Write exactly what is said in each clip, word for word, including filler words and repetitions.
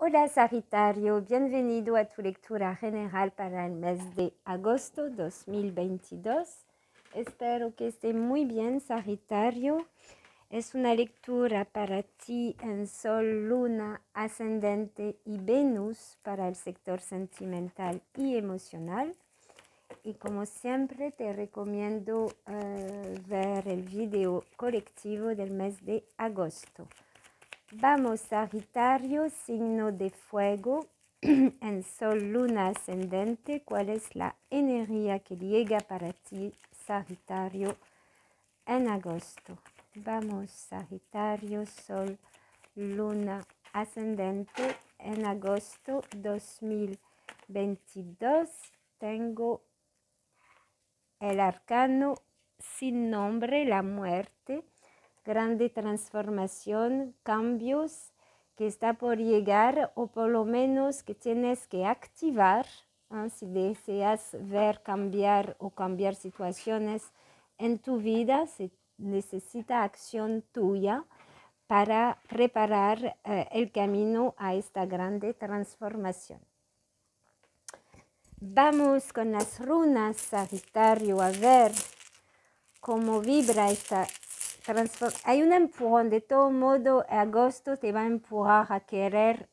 Hola Sagitario, bienvenido a tu lectura general para el mes de agosto dos mil veintidós. Espero que esté muy bien, Sagitario. Es una lectura para ti en Sol, Luna, Ascendente y Venus para el sector sentimental y emocional. Y como siempre te recomiendo uh, ver el video colectivo del mes de agosto. Vamos, Sagitario, signo de fuego, en Sol, Luna, Ascendente. ¿Cuál es la energía que llega para ti, Sagitario, en agosto? Vamos, Sagitario, Sol, Luna, Ascendente, en agosto dos mil veintidós. Tengo el arcano sin nombre, la muerte. Grande transformación, cambios que está por llegar o por lo menos que tienes que activar, ¿eh? Si deseas ver cambiar o cambiar situaciones en tu vida, se necesita acción tuya para preparar eh, el camino a esta grande transformación. Vamos con las runas, Sagitario, a ver cómo vibra esta Transform Hay un empujón. De todo modo, agosto te va a empujar a querer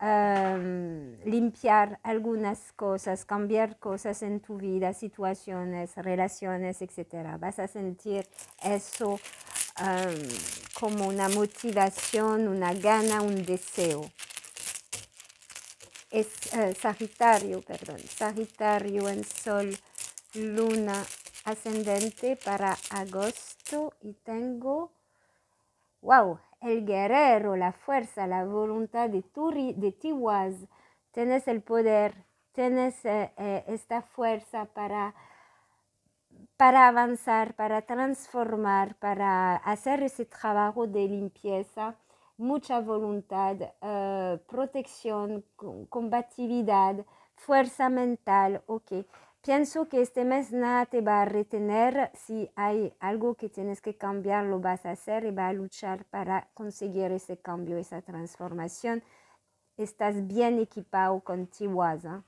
um, limpiar algunas cosas, cambiar cosas en tu vida, situaciones, relaciones, etcétera. Vas a sentir eso um, como una motivación, una gana, un deseo. Es uh, Sagitario, perdón, Sagitario en Sol, Luna, Ascendente para agosto, y tengo, wow, el guerrero, la fuerza, la voluntad de, tu, de Tiwaz. Tienes el poder, tienes eh, eh, esta fuerza para, para avanzar, para transformar, para hacer ese trabajo de limpieza. Mucha voluntad, eh, protección, combatividad, fuerza mental, ok. Pienso que este mes nada te va a retener. Si hay algo que tienes que cambiar, lo vas a hacer y vas a luchar para conseguir ese cambio, esa transformación. Estás bien equipado con Tiwaz, ¿eh?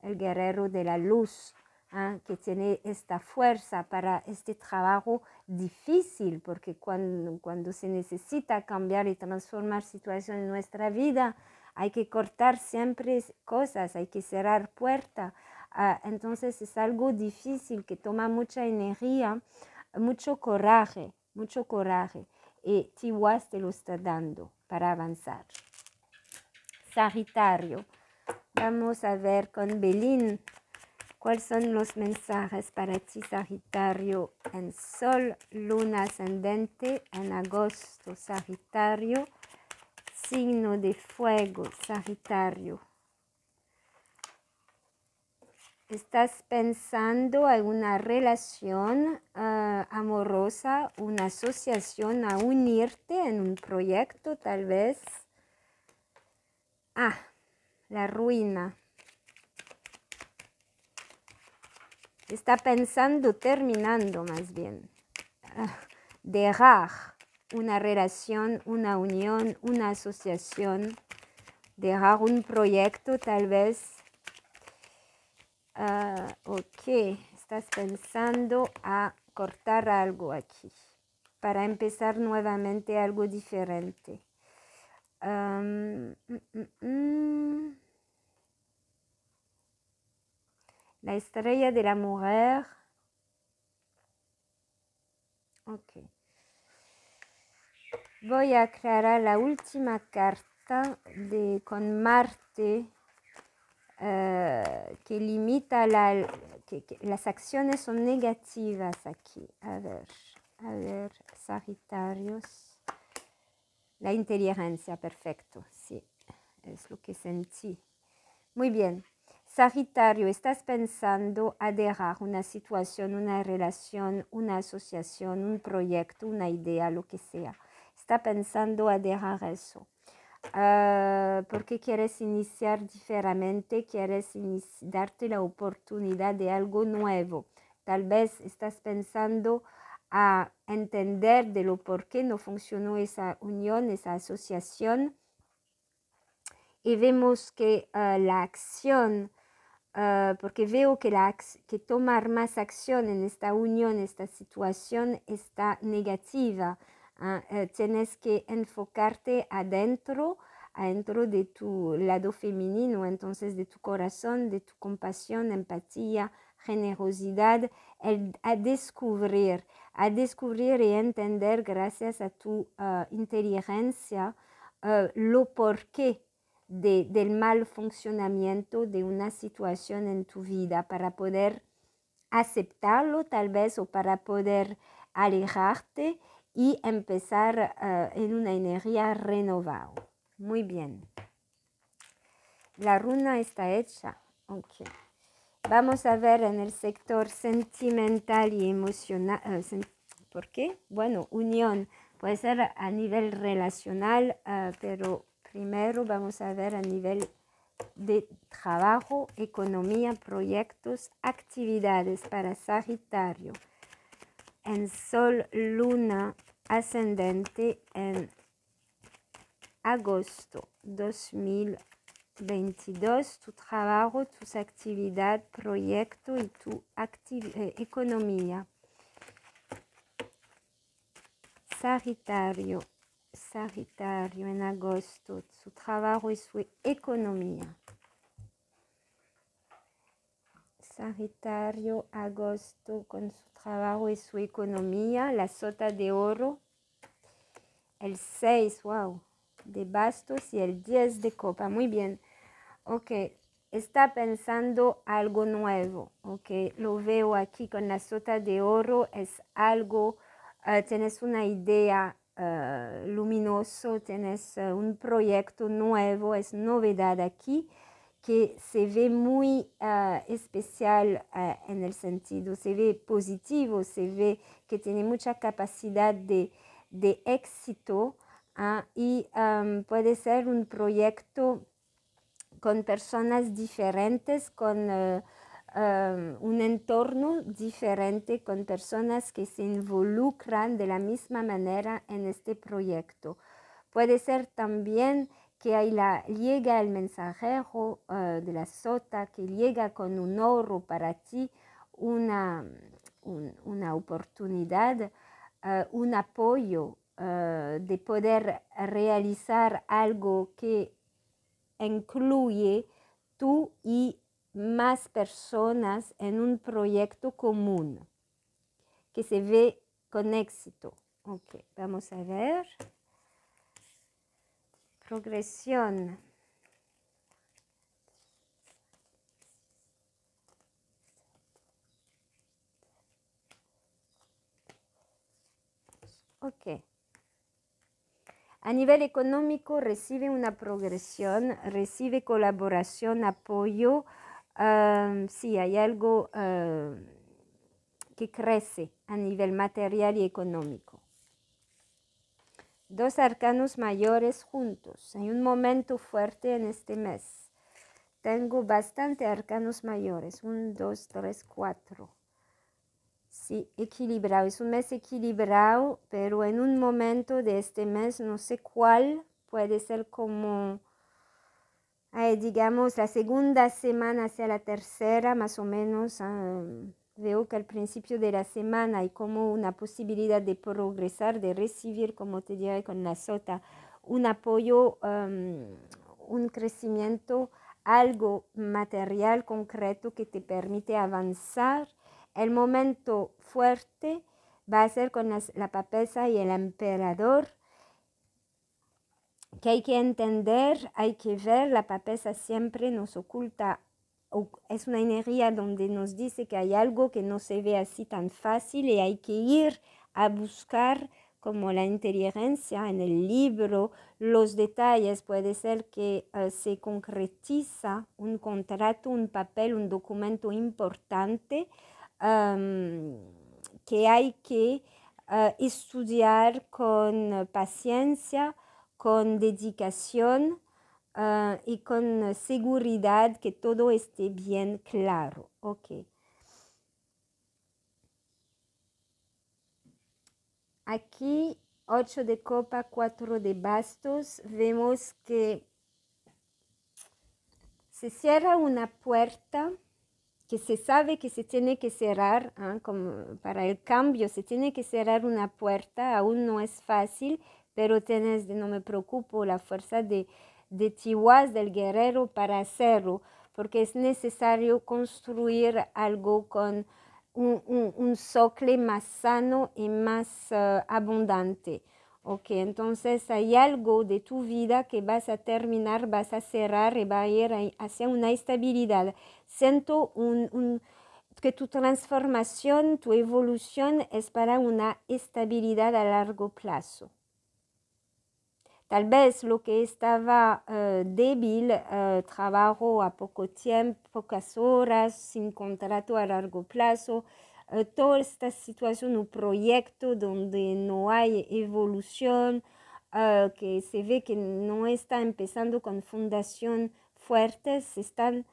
El guerrero de la luz, ¿eh? Que tiene esta fuerza para este trabajo difícil, porque cuando, cuando se necesita cambiar y transformar situaciones en nuestra vida, hay que cortar siempre cosas, hay que cerrar puertas. Uh, entonces es algo difícil que toma mucha energía, mucho coraje, mucho coraje. Y Tiwaz te lo está dando para avanzar. Sagitario, vamos a ver con Belín cuáles son los mensajes para ti, Sagitario, en Sol, Luna, Ascendente, en agosto. Sagitario, signo de fuego, Sagitario. Estás pensando en una relación uh, amorosa, una asociación, a unirte en un proyecto tal vez. Ah, la ruina. Está pensando, terminando más bien, uh, dejar una relación, una unión, una asociación, dejar un proyecto tal vez. Uh, ok, estás pensando a cortar algo aquí para empezar nuevamente algo diferente. Um, mm, mm, la estrella de la mujer. Ok. Voy a aclarar la última carta de, con Marte. Uh, que limita la, que, que las acciones son negativas aquí. A ver, a ver, Sagitarios. La inteligencia, perfecto, sí, es lo que sentí. Muy bien, Sagitario, estás pensando en dejar una situación, una relación, una asociación, un proyecto, una idea, lo que sea. Está pensando en dejar eso. Uh, porque quieres iniciar diferente, quieres inici darte la oportunidad de algo nuevo. Tal vez estás pensando a entender de lo por qué no funcionó esa unión, esa asociación, y vemos que uh, la acción, uh, porque veo que, la, que tomar más acción en esta unión, esta situación está negativa. Uh, uh, tienes que enfocarte adentro, adentro de tu lado femenino, entonces de tu corazón, de tu compasión, empatía, generosidad, el, a descubrir, a descubrir y entender gracias a tu uh, inteligencia uh, lo porqué de, del mal funcionamiento de una situación en tu vida para poder aceptarlo tal vez o para poder alejarte y empezar uh, en una energía renovada. Muy bien. La runa está hecha. Okay. Vamos a ver en el sector sentimental y emocional. Uh, ¿Por qué? Bueno, unión. Puede ser a nivel relacional, uh, pero primero vamos a ver a nivel de trabajo, economía, proyectos, actividades para Sagitario. En Sol, Luna, ascendente en agosto dos mil veintidós, tu trabajo, tus actividades, proyecto y tu eh, economía. Sagitario, Sagitario en agosto, su trabajo y su economía. Sagitario, agosto con su trabajo y su economía, la sota de oro, el seis, wow, de bastos y el diez de copa. Muy bien. Ok, está pensando algo nuevo. Ok, lo veo aquí con la sota de oro, es algo, uh, tienes una idea uh, luminosa, tienes uh, un proyecto nuevo, es novedad aquí, que se ve muy uh, especial uh, en el sentido, se ve positivo, se ve que tiene mucha capacidad de, de éxito uh, y um, puede ser un proyecto con personas diferentes, con uh, um, un entorno diferente, con personas que se involucran de la misma manera en este proyecto. Puede ser también que ahí la, llega el mensajero uh, de la sota, que llega con un oro para ti, una, un, una oportunidad, uh, un apoyo uh, de poder realizar algo que incluye tú y más personas en un proyecto común, que se ve con éxito. Ok, vamos a ver. Progresión. Ok. A nivel económico recibe una progresión, recibe colaboración, apoyo. Um, sí, hay algo uh, que crece a nivel material y económico. Dos arcanos mayores juntos. Hay un momento fuerte en este mes. Tengo bastante arcanos mayores. Un, dos, tres, cuatro. Sí, equilibrado. Es un mes equilibrado, pero en un momento de este mes, no sé cuál, puede ser como, eh, digamos, la segunda semana hacia la tercera, más o menos. Eh, Veo que al principio de la semana hay como una posibilidad de progresar, de recibir, como te diré con la sota, un apoyo, um, un crecimiento, algo material, concreto, que te permite avanzar. El momento fuerte va a ser con las, la papesa y el emperador, que hay que entender, hay que ver. La papesa siempre nos oculta. Es una energía donde nos dice que hay algo que no se ve así tan fácil y hay que ir a buscar, como la inteligencia en el libro, los detalles. Puede ser que uh, se concretiza un contrato, un papel, un documento importante um, que hay que uh, estudiar con paciencia, con dedicación. Uh, y con seguridad que todo esté bien claro. Ok. Aquí, ocho de copa, cuatro de bastos. Vemos que se cierra una puerta que se sabe que se tiene que cerrar, ¿eh? Como para el cambio se tiene que cerrar una puerta, aún no es fácil, pero tienes, no me preocupo, la fuerza de, de Tiwaz, del guerrero, para hacerlo, porque es necesario construir algo con un, un, un socle más sano y más uh, abundante. Ok, entonces hay algo de tu vida que vas a terminar, vas a cerrar y va a ir hacia una estabilidad. Siento un, un, que tu transformación, tu evolución es para una estabilidad a largo plazo. Tal vez lo que estaba uh, débil, uh, trabajo a poco tiempo, pocas horas, sin contrato a largo plazo, Uh, toda esta situación, un proyecto donde no hay evolución, uh, que se ve que no está empezando con fundación fuertes, están,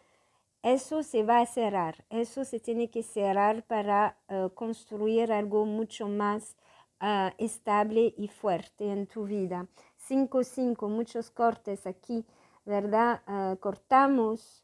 eso se va a cerrar, eso se tiene que cerrar para uh, construir algo mucho más uh, estable y fuerte en tu vida. cinco cinco, muchos cortes aquí, ¿verdad? Uh, cortamos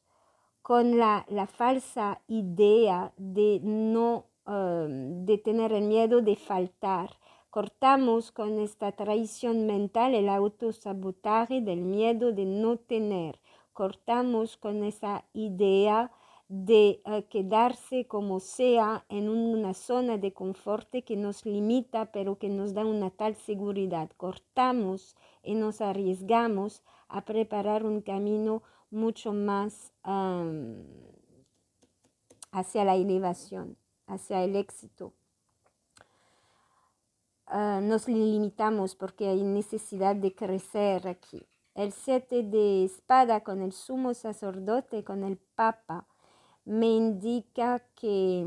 con la, la falsa idea de no de tener el miedo de faltar. Cortamos con esta traición mental, el autosabotaje del miedo de no tener. Cortamos con esa idea de uh, quedarse como sea en una zona de confort que nos limita pero que nos da una tal seguridad. Cortamos y nos arriesgamos a preparar un camino mucho más um, hacia la elevación, hacia el éxito. Uh, nos limitamos porque hay necesidad de crecer aquí. El siete de espada con el sumo sacerdote, con el papa, me indica que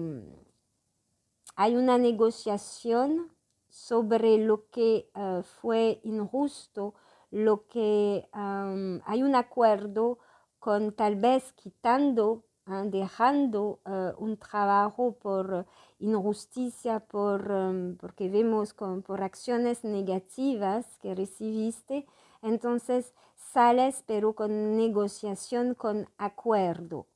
hay una negociación sobre lo que uh, fue injusto, lo que um, hay un acuerdo con tal vez quitando, dejando uh, un trabajo por injusticia, por, um, porque vemos con, por acciones negativas que recibiste, entonces sales pero con negociación, con acuerdo.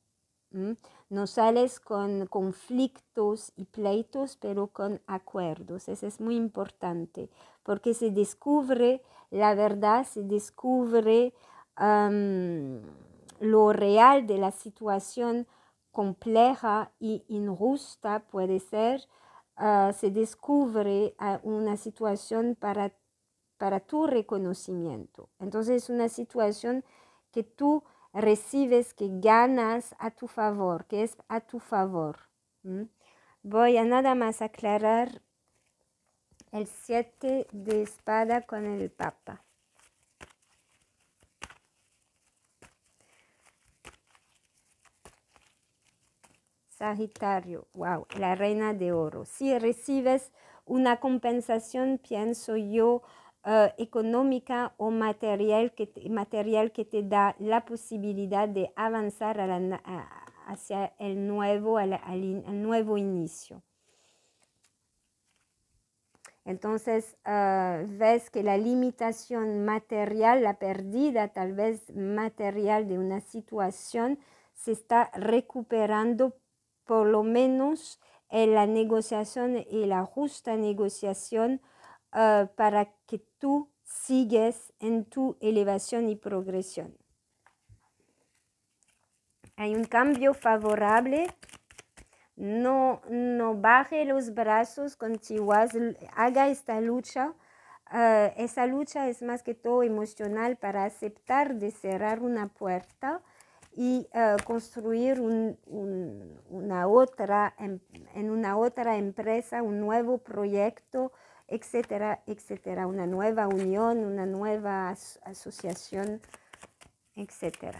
¿Mm? No sales con conflictos y pleitos, pero con acuerdos. Eso es muy importante, porque se descubre la verdad, se descubre Um, lo real de la situación compleja y injusta puede ser, uh, se descubre uh, una situación para, para tu reconocimiento. Entonces es una situación que tú recibes, que ganas a tu favor, que es a tu favor. ¿Mm? Voy a nada más aclarar el siete de espada con el papa. Sagitario, wow, la reina de oro. Si recibes una compensación, pienso yo, uh, económica o material que, te, material que te da la posibilidad de avanzar a la, a, hacia el nuevo, a la, a la, el nuevo inicio. Entonces, uh, ves que la limitación material, la pérdida tal vez material de una situación, se está recuperando por lo menos en la negociación y la justa negociación uh, para que tú sigues en tu elevación y progresión. Hay un cambio favorable. No, no baje los brazos, continúas, haga esta lucha. Uh, esa lucha es más que todo emocional para aceptar de cerrar una puerta y uh, construir un, un, una otra, en, en una otra empresa, un nuevo proyecto, etcétera, etcétera, una nueva unión, una nueva as asociación, etcétera.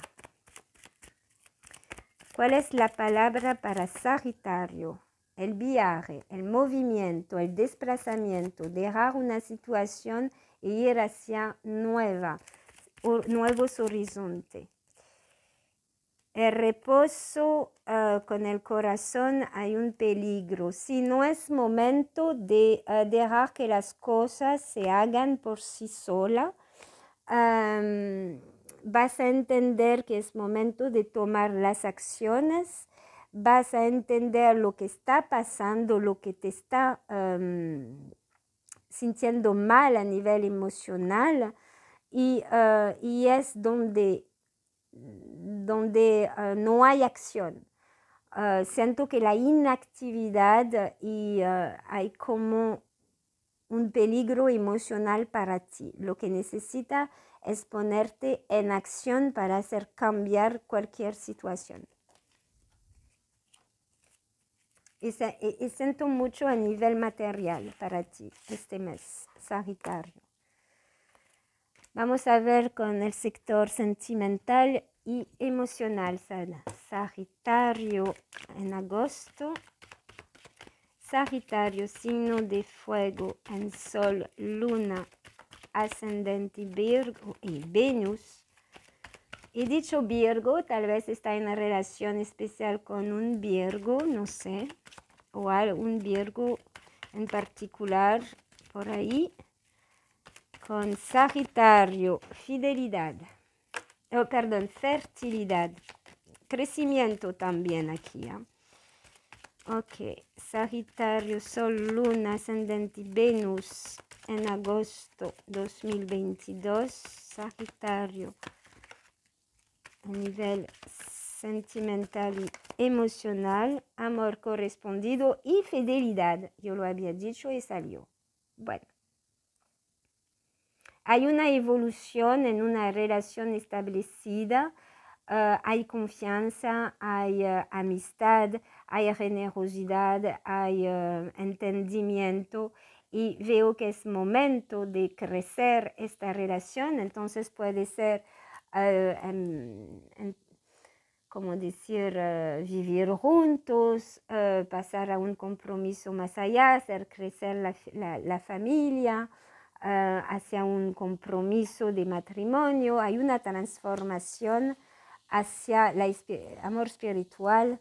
¿Cuál es la palabra para Sagitario? El viaje, el movimiento, el desplazamiento, dejar una situación e ir hacia nueva, o, nuevos horizontes. El reposo uh, con el corazón, hay un peligro. Si no es momento de uh, dejar que las cosas se hagan por sí sola, um, vas a entender que es momento de tomar las acciones, vas a entender lo que está pasando, lo que te está um, sintiendo mal a nivel emocional y, uh, y es donde, donde uh, no hay acción. Uh, siento que la inactividad y uh, hay como un peligro emocional para ti. Lo que necesitas es ponerte en acción para hacer cambiar cualquier situación. Y, se, y, y siento mucho a nivel material para ti este mes, Sagitario. Vamos a ver con el sector sentimental y emocional, Sagitario en agosto. Sagitario, signo de fuego en sol, luna, ascendente Virgo y Venus. Y dicho Virgo, tal vez está en una relación especial con un Virgo, no sé, o algún Virgo en particular por ahí. Con Sagitario, fidelidad, oh, perdón, fertilidad, crecimiento también aquí, ¿eh? Ok, Sagitario, Sol, Luna, ascendente Venus en agosto dos mil veintidós, Sagitario. A nivel sentimental y emocional, amor correspondido y fidelidad. Yo lo había dicho y salió. Bueno. Hay una evolución en una relación establecida. Uh, hay confianza, hay uh, amistad, hay generosidad, hay uh, entendimiento y veo que es momento de crecer esta relación. Entonces puede ser, uh, um, um, como decir, uh, vivir juntos, uh, pasar a un compromiso más allá, hacer crecer la, la, la familia, uh, hacia un compromiso de matrimonio. Hay una transformación hacia el amor espiritual,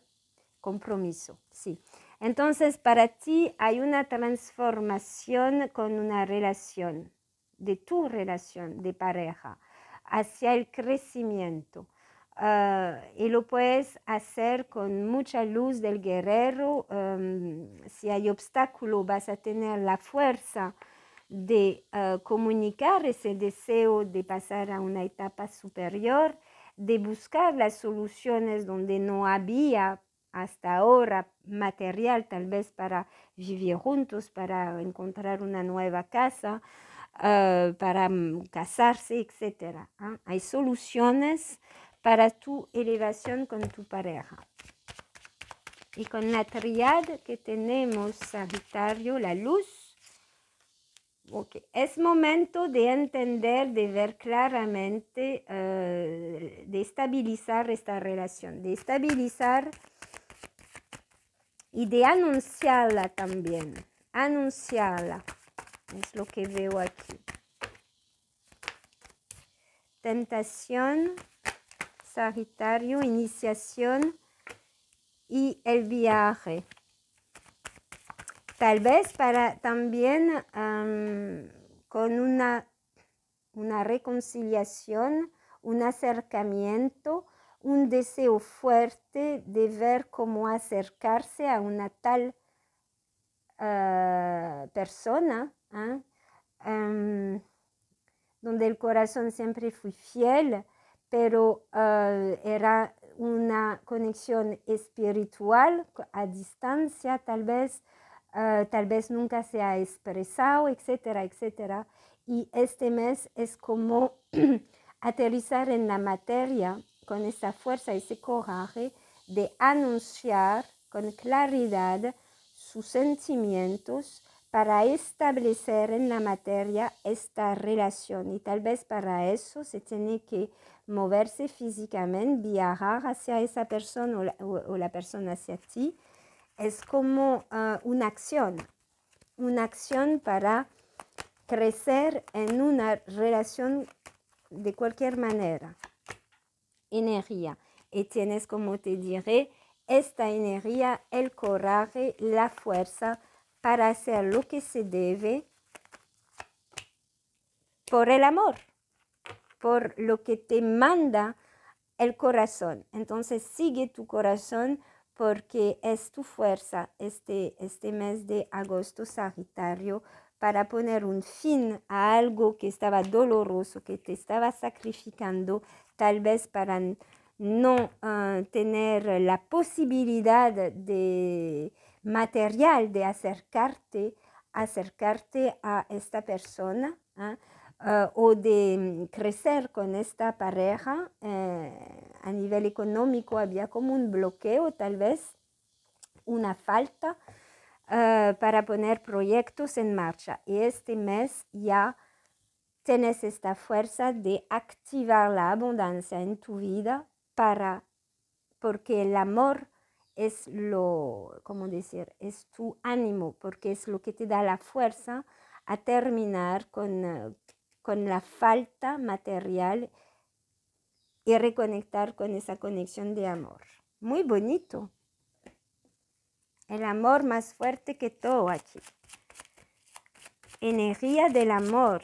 compromiso, sí. Entonces, para ti hay una transformación con una relación, de tu relación de pareja, hacia el crecimiento. Uh, y lo puedes hacer con mucha luz del guerrero. Um, si hay obstáculo, vas a tener la fuerza de uh, comunicar ese deseo de pasar a una etapa superior, de buscar las soluciones donde no había hasta ahora material, tal vez para vivir juntos, para encontrar una nueva casa, uh, para casarse, etcétera. ¿Eh? Hay soluciones para tu elevación con tu pareja. Y con la triada que tenemos, Sagitario, la luz, okay. Es momento de entender, de ver claramente, uh, de estabilizar esta relación, de estabilizar y de anunciarla también, anunciarla, es lo que veo aquí. Tentación, Sagitario, iniciación y el viaje. Tal vez para también um, con una, una reconciliación, un acercamiento, un deseo fuerte de ver cómo acercarse a una tal uh, persona, ¿eh? um, donde el corazón siempre fue fiel, pero uh, era una conexión espiritual a distancia, tal vez, uh, tal vez nunca se ha expresado, etcétera, etcétera. Y este mes es como aterrizar en la materia, con esa fuerza, ese coraje de anunciar con claridad sus sentimientos para establecer en la materia esta relación. Y tal vez para eso se tiene que moverse físicamente, viajar hacia esa persona o la, o, o la persona hacia ti. Es como uh, una acción, una acción para crecer en una relación de cualquier manera. Energía, y tienes, como te diré, esta energía, el coraje, la fuerza para hacer lo que se debe por el amor, por lo que te manda el corazón. Entonces sigue tu corazón porque es tu fuerza este, este mes de agosto, Sagitario, para poner un fin a algo que estaba doloroso, que te estaba sacrificando, tal vez para no uh, tener la posibilidad de material de acercarte, acercarte a esta persona, ¿eh? Uh, o de crecer con esta pareja. Eh, a nivel económico había como un bloqueo, tal vez una falta uh, para poner proyectos en marcha. Y este mes ya tienes esta fuerza de activar la abundancia en tu vida para, porque el amor es lo, ¿cómo decir? Es tu ánimo, porque es lo que te da la fuerza a terminar con uh, con la falta material y reconectar con esa conexión de amor. Muy bonito. El amor más fuerte que todo aquí. Energía del amor.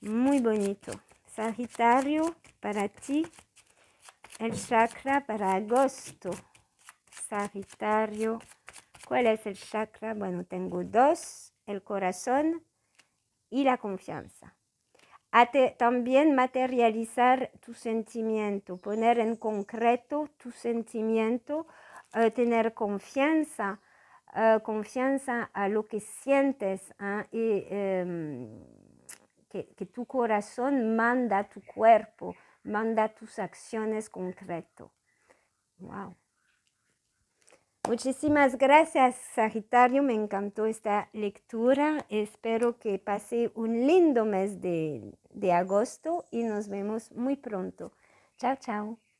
Muy bonito. Sagitario, para ti, el chakra para agosto. Sagitario, ¿cuál es el chakra? Bueno, tengo dos, el corazón y la confianza. A te, también materializar tu sentimiento, poner en concreto tu sentimiento, eh, tener confianza, eh, confianza a lo que sientes, ¿eh? y eh, que, que tu corazón manda a tu cuerpo, manda tus acciones concreto. Wow. Muchísimas gracias, Sagitario, me encantó esta lectura, espero que pase un lindo mes de, de agosto y nos vemos muy pronto. Chao, chao.